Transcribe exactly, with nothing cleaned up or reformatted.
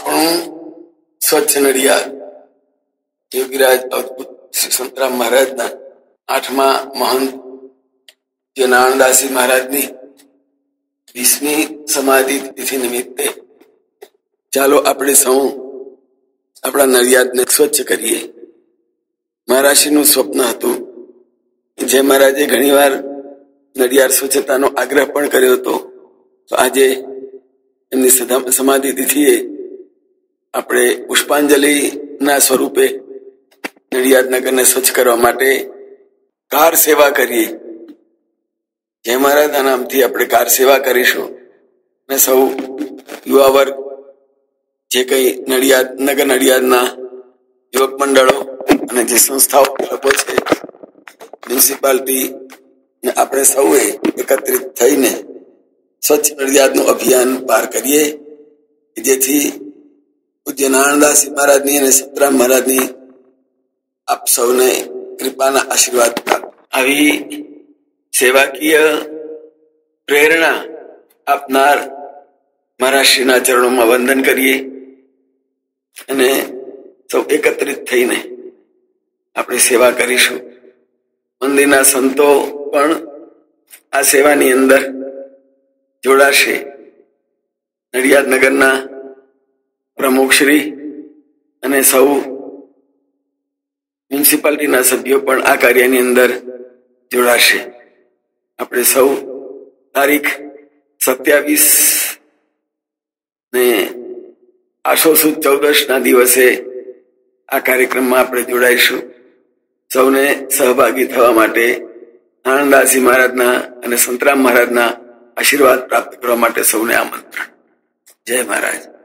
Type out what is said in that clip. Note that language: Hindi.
स्वच्छ नड़ियाद योगीराज अवधूत संतराम महाराज ना आठमा महंत जो नारायणदासी महाराज ने बीसमी समाधि तिथि निमित्ते चालो अपने सौ अपना नड़ियाद ने स्वच्छ करिए। महाराजनु स्वप्न हतुं जे महाराजे घणीवार नड़ियाद स्वच्छतानो आग्रह पण कर्यो हतो। तो आजे एमनी समाधि तिथिए अपने पुष्पांजलि ना स्वरूपे नड़ियाद नगर ने स्वच्छ करवा माटे कार सेवा करिए। जय महाराज नामथी अपने कार सेवा करीशुं ने सौ युवा वर्ग जे कई नड़ियाद नगर नड़ियाद ना युवक मंडलों अने जे संस्थाओं म्युनिसिपालिटी ने अपने सौए एकत्रित थईने स्वच्छ नड़ियाद नु अभियान पार करिए। जेथी उद्यनांददास महाराज ने संतराम महाराज ने आप सबने कृपा ना आशीर्वाद प्राप्त। अभी सेवाकीय प्रेरणा अपनार महाराज श्रीना चरणों में वंदन करिए। सब एकत्रित थईने अपनी सेवा करीशुं। मंदिरना संतो पण आ सेवानी अंदर जोड़ाशे। नड़ियाद नगरना प्रमुख श्री अने सौ म्युनिसिपालिटी ना सभ्यों पण आ कार्यनी अंदर जोड़ाशे। अपने सौ तारीख सत्यावीस ने आशो सुद चौदस ना दिवसे आ कार्यक्रम में आपणे जोड़ाईशुं। सौने सहभागी थवा माटे आनंदासी महाराज ना अने संतराम महाराज ना आशीर्वाद प्राप्त करवा माटे सौने आमंत्रण। जय महाराज।